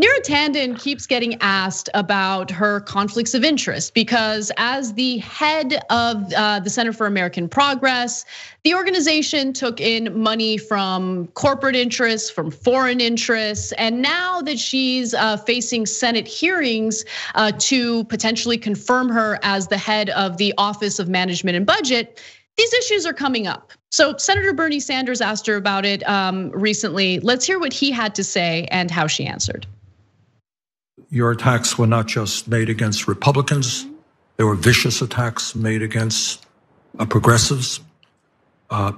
Neera Tanden keeps getting asked about her conflicts of interest because as the head of the Center for American Progress, the organization took in money from corporate interests, from foreign interests, and now that she's facing Senate hearings to potentially confirm her as the head of the Office of Management and Budget, these issues are coming up. So Senator Bernie Sanders asked her about it recently. Let's hear what he had to say and how she answered. Your attacks were not just made against Republicans. There were vicious attacks made against progressives,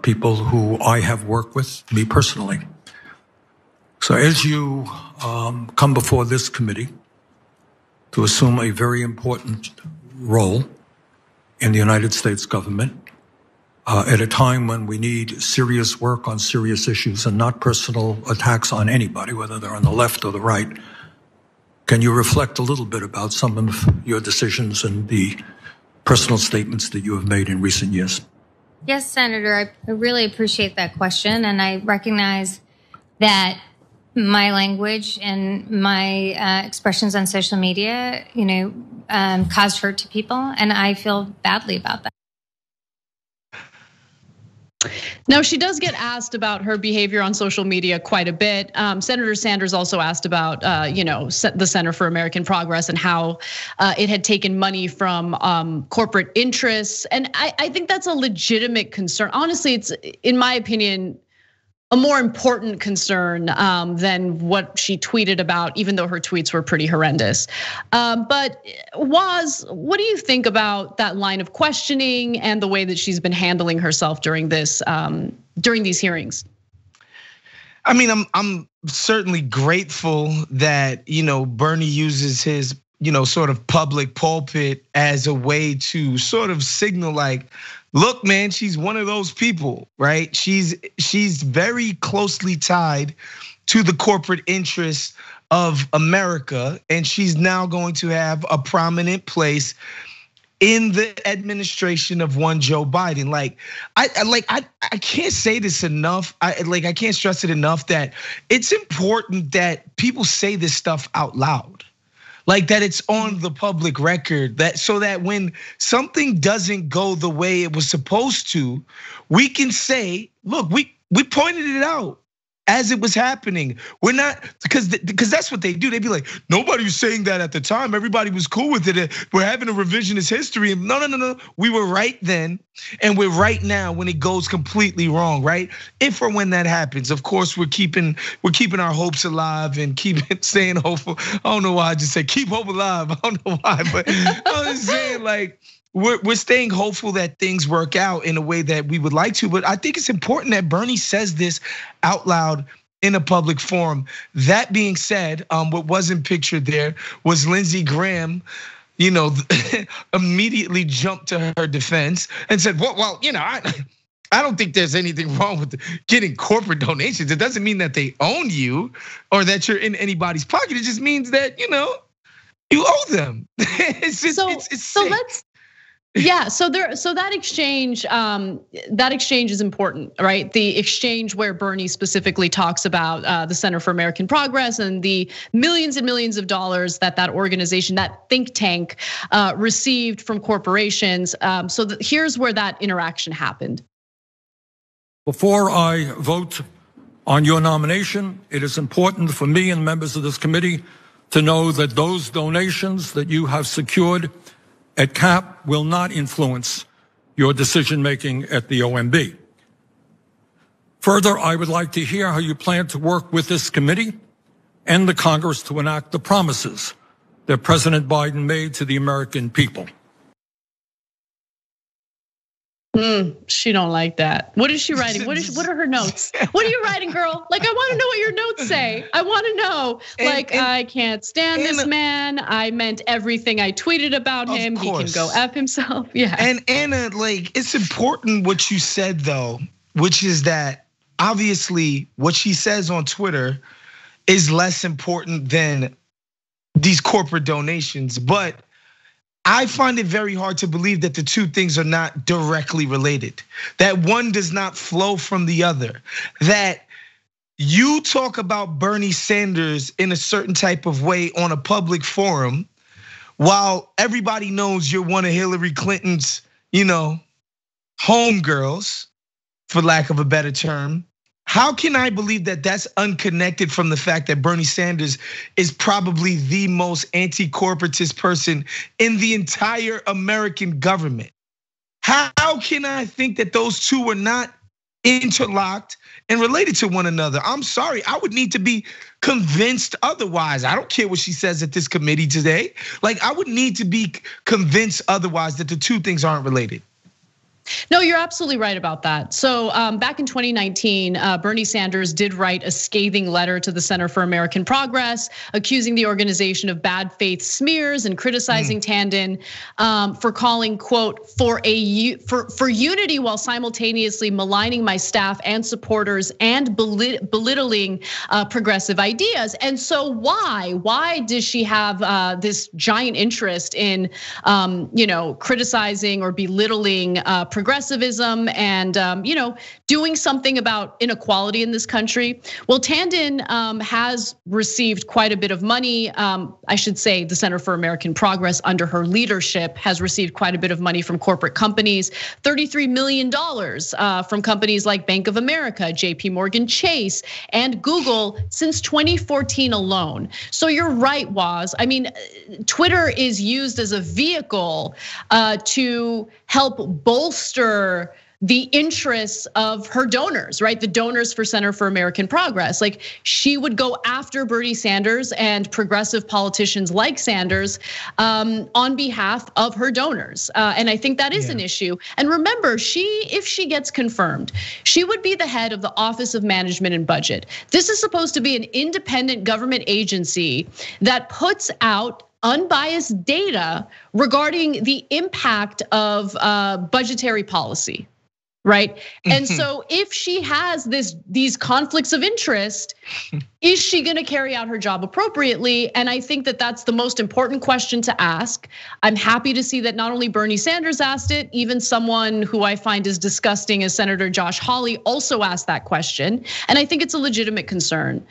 people who I have worked with, me personally. So as you come before this committee to assume a very important role in the United States government, at a time when we need serious work on serious issues and not personal attacks on anybody, whether they're on the left or the right, can you reflect a little bit about some of your decisions and the personal statements that you have made in recent years? Yes, Senator, I really appreciate that question. And I recognize that my language and my expressions on social media, caused hurt to people. And I feel badly about that. Now, she does get asked about her behavior on social media quite a bit. Senator Sanders also asked about, the Center for American Progress and how it had taken money from corporate interests. And I think that's a legitimate concern. Honestly, it's, in my opinion, a more important concern than what she tweeted about, even though her tweets were pretty horrendous. But Woz, what do you think about that line of questioning and the way that she's been handling herself during this, during these hearings? I mean, I'm certainly grateful that Bernie uses his sort of public pulpit as a way to sort of signal like, look, man, she's one of those people, right? She's very closely tied to the corporate interests of America, and she's now going to have a prominent place in the administration of one Joe Biden. I can't say this enough. I can't stress it enough that it's important that people say this stuff out loud. Like that it's on the public record, that so that when something doesn't go the way it was supposed to, we can say, look, we pointed it out as it was happening. We're not, because that's what they do. They'd be like, nobody was saying that at the time. Everybody was cool with it. We're having a revisionist history. No. We were right then, and we're right now when it goes completely wrong, right? If or when that happens, of course, we're keeping our hopes alive and keeping staying hopeful. I don't know why I just said keep hope alive. I don't know why, but I'm just saying like, we're staying hopeful that things work out in a way that we would like to, but I think it's important that Bernie says this out loud in a public forum. That being said, what wasn't pictured there was Lindsey Graham, immediately jumped to her defense and said, I don't think there's anything wrong with getting corporate donations. It doesn't mean that they own you or that you're in anybody's pocket. It just means that, you owe them. So that exchange, is important, right? The exchange where Bernie specifically talks about the Center for American Progress and the millions and millions of dollars that organization, that think tank, received from corporations. So here's where that interaction happened. Before I vote on your nomination, it is important for me and members of this committee to know that those donations that you have secured at CAP will not influence your decision-making at the OMB. Further, I would like to hear how you plan to work with this committee and the Congress to enact the promises that President Biden made to the American people. She don't like that. What is she writing? What are her notes? What are you writing, girl? Like, I want to know what your notes say. I want to know. I can't stand this man. I meant everything I tweeted about him. He can go F himself. Yeah. And Anna, it's important what you said though, which is that obviously what she says on Twitter is less important than these corporate donations, but I find it very hard to believe that the two things are not directly related, that one does not flow from the other, that you talk about Bernie Sanders in a certain type of way on a public forum, while everybody knows you're one of Hillary Clinton's, homegirls, for lack of a better term. How can I believe that that's unconnected from the fact that Bernie Sanders is probably the most anti-corporatist person in the entire American government? How can I think that those two were not interlocked and related to one another? I'm sorry, I would need to be convinced otherwise. I don't care what she says at this committee today. Like, I would need to be convinced otherwise that the two things aren't related. No, you're absolutely right about that. So back in 2019, Bernie Sanders did write a scathing letter to the Center for American Progress, accusing the organization of bad faith smears and criticizing Tanden for calling, quote, for unity while simultaneously maligning my staff and supporters and belittling progressive ideas. And so why does she have this giant interest in, criticizing or belittling progressivism and doing something about inequality in this country? Well, Tanden has received quite a bit of money. I should say the Center for American Progress under her leadership has received quite a bit of money from corporate companies, $33 million from companies like Bank of America, JPMorgan Chase, and Google since 2014 alone. So you're right, Waz. I mean, Twitter is used as a vehicle to help bolster the interests of her donors, right? The donors for Center for American Progress. Like, she would go after Bernie Sanders and progressive politicians like Sanders on behalf of her donors. And I think that is an issue. And remember, if she gets confirmed, she would be the head of the Office of Management and Budget. This is supposed to be an independent government agency that puts out unbiased data regarding the impact of budgetary policy, right? And so if she has these conflicts of interest, is she gonna carry out her job appropriately? And I think that that's the most important question to ask. I'm happy to see that not only Bernie Sanders asked it, even someone who I find is disgusting as Senator Josh Hawley also asked that question. And I think it's a legitimate concern.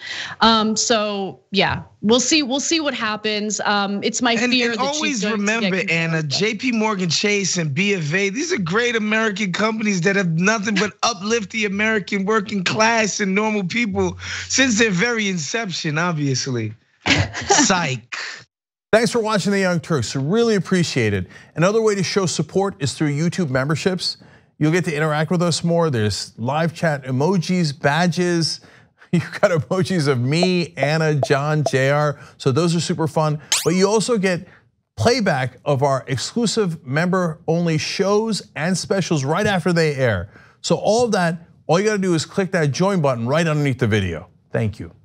So yeah, we'll see what happens. It's my fear that always remember, Anna, JPMorgan Chase and B of A, these are great American companies that have nothing but uplift the American working class and normal people since their very inception, obviously. Psych. Thanks for watching The Young Turks, really appreciate it. Another way to show support is through YouTube memberships. You'll get to interact with us more. There's live chat, emojis, badges. You've got emojis of me, Anna, John, JR. So those are super fun. But you also get playback of our exclusive member-only shows and specials right after they air. So all of that, all you gotta do is click that join button right underneath the video. Thank you.